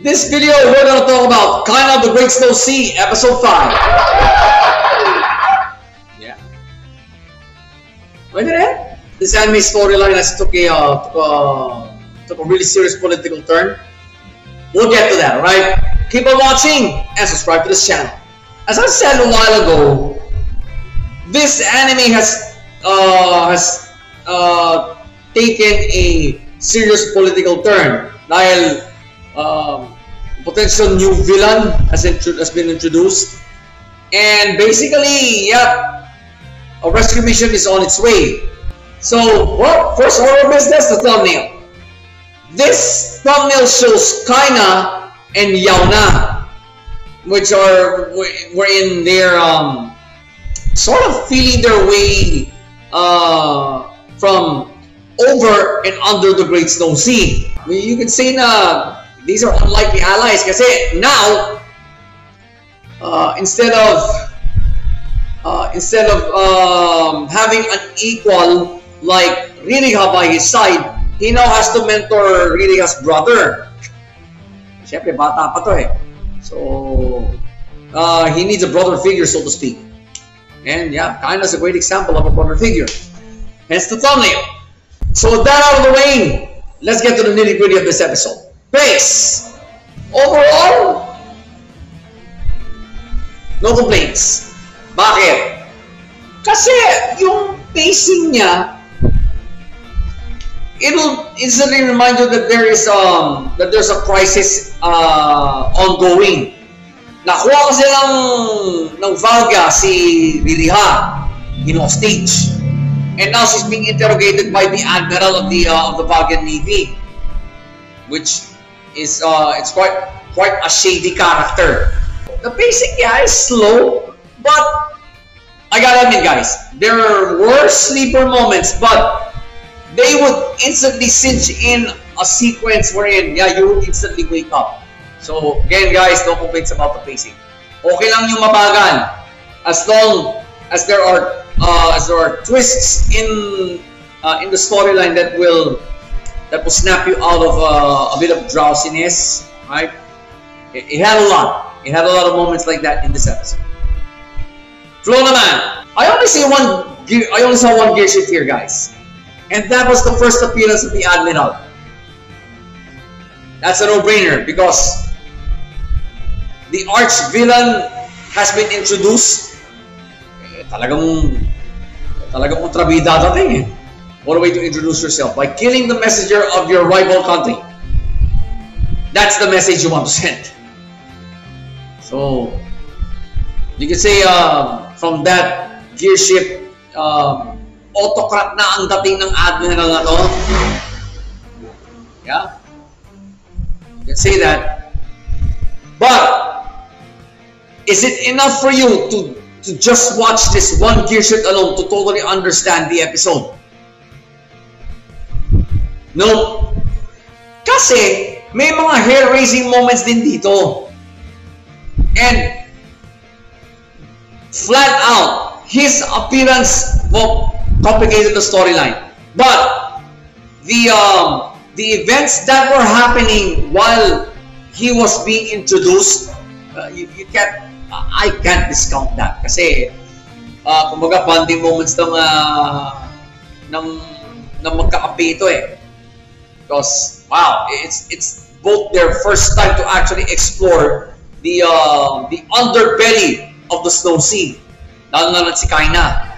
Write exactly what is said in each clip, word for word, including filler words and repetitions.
This video, we're going to talk about Kaina of the Great Snow Sea, Episode five. Yeah. When did it end? This anime storyline has took a, uh, took, a, took a really serious political turn. We'll get to that, alright? Keep on watching and subscribe to this channel. As I said a while ago, this anime has, uh, has uh, taken a serious political turn. Dahil... Um, potential new villain has, has been introduced, and basically, yeah, a rescue mission is on its way. So, well, first order of business, the thumbnail. This thumbnail shows Kaina and Yaona, which are were in their um, sort of feeling their way uh, from over and under the Great Snow Sea. I mean, you can say na. These are unlikely allies kasi now uh, instead of uh, instead of um, having an equal like Ririha by his side, he now has to mentor Ririha's brother. Siyempre, bata pa to eh. So uh, he needs a brother figure, so to speak. And yeah, Kaina's a great example of a brother figure. Hence the thumbnail. So with that out of the way, let's get to the nitty-gritty of this episode. Base! Overall, no complaints. Bakit? Kasi yung pacing niya, it'll instantly remind you that there is um that there's a crisis uh, ongoing. Nakuha kasi ng, ng Valga si Ririha in hostage, and now she's being interrogated by the Admiral of the uh, of the Valgan Navy, which is uh it's quite quite a shady character. The pacing, yeah, is slow, but I gotta admit, guys, there were sleeper moments, but they would instantly cinch in a sequence wherein, yeah, you would instantly wake up. So again, guys, no complaints about the pacing. Okay lang yung mabagal, as long as there are uh, as there are twists in uh, in the storyline that will that will snap you out of uh, a bit of drowsiness, right? It, it had a lot. It had a lot of moments like that in this episode. Flow naman. I only see one. I only saw one gear shift here, guys, and that was the first appearance of the Admiral. That's a no-brainer because the arch villain has been introduced. Eh, talagang, talagang kontrabida dating eh. What a way to introduce yourself, by killing the messenger of your rival country. That's the message you want to send. So, you can say uh, from that gear shift, uh, autocrat na ang dating ng Admiral na to. Yeah? You can say that. But, is it enough for you to, to just watch this one gear shift alone to totally understand the episode? No. Kasi may mga hair-raising moments din dito. And flat out, his appearance complicated the storyline. But the um, the events that were happening while he was being introduced, uh, you, you can't, uh, I can't discount that. Kasi uh, kumbaga bonding moments ng uh, ng ng magka-api ito eh. Because wow, it's it's both their first time to actually explore the uh, the underbelly of the Snow Sea. Lalo na lang si Kaina.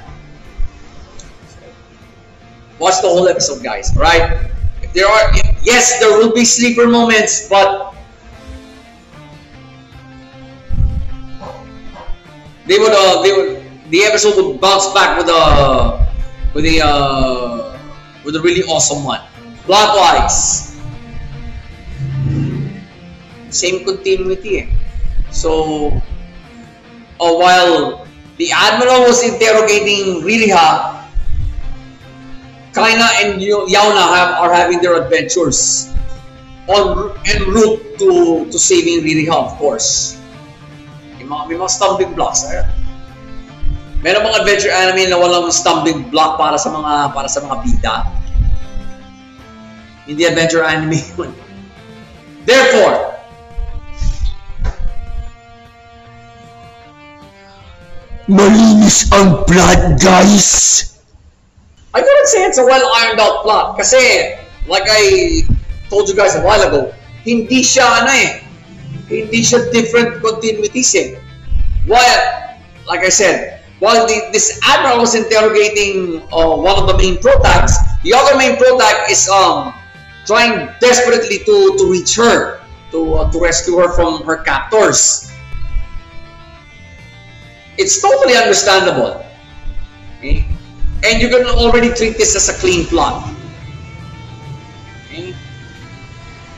Watch the whole episode, guys. Right? If there are if, yes, there will be sleeper moments, but they would uh, they would the episode would bounce back with a with a uh, with a really awesome one. Plot-wise, same continuity eh. So, uh, while the Admiral was interrogating Ririha, Kaina and Yaona have, are having their adventures on en route to, to saving Ririha, of course. May mga, may mga stumbling blocks. Eh? Meron mga adventure anime na walang stumbling block para sa mga para sa mga bida. In the adventure anime. Therefore, Malinis ang plot, guys! I couldn't say it's a well-ironed-out plot kasi, like I told you guys a while ago, hindi siya ano eh, hindi siya different continuities eh. While, like I said, while the, this Admiral was interrogating uh, one of the main protagonists, the other main protagonist is um trying desperately to, to reach her, to, uh, to rescue her from her captors. It's totally understandable. Okay? And you can already treat this as a clean plot. Okay?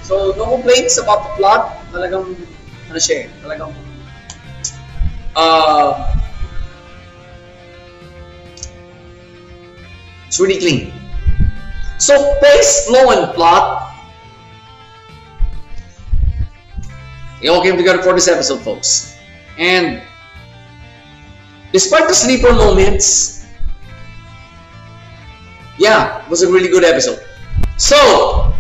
So, no complaints about the plot. Talagang, ano siya, talagang, uh, it's really clean. So, pace, flow, and plot. It all came together for this episode, folks. And, despite the sleeper moments, yeah, it was a really good episode. So,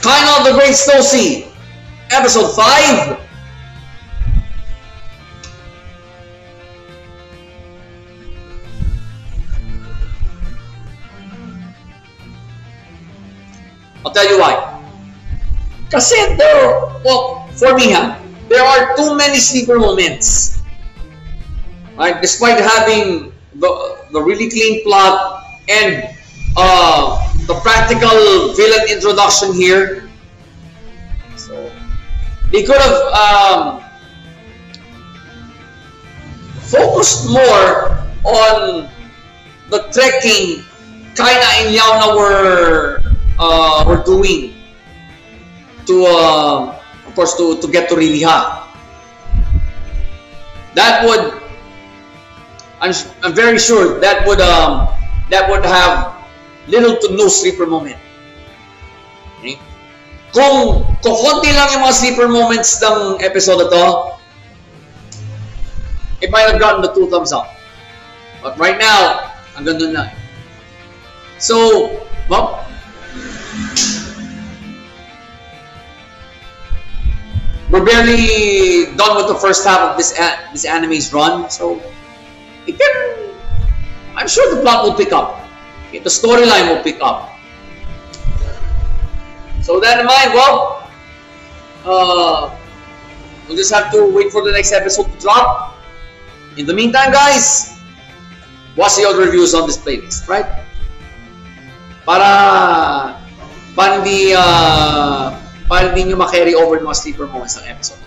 Kaina of the Great Snow Sea, Episode five. I'll tell you why. Kasi there are, well, for me, huh, there are too many sleeper moments. Right? Despite having the, the really clean plot and Uh, the practical villain introduction here. So they could have um, focused more on the trekking Kaina and Yaona were uh, were doing to, uh, of course, to to get to Ririha. That would, I'm I'm very sure that would um, that would have little to no sleeper moment. Okay? Kung kukunti lang yung mga sleeper moments ng episode na to, it might have gotten the two thumbs up. But right now, ang ganda na. So, well, we're barely done with the first half of this an this anime's run, so it can, I'm sure the plot will pick up. The storyline will pick up. So that in mind, well, uh, we'll just have to wait for the next episode to drop. In the meantime, guys, watch the other reviews on this playlist, right? Para, para hindi, uh, para hindi nyo ma-carry over ng mga sleeper moments ng episode.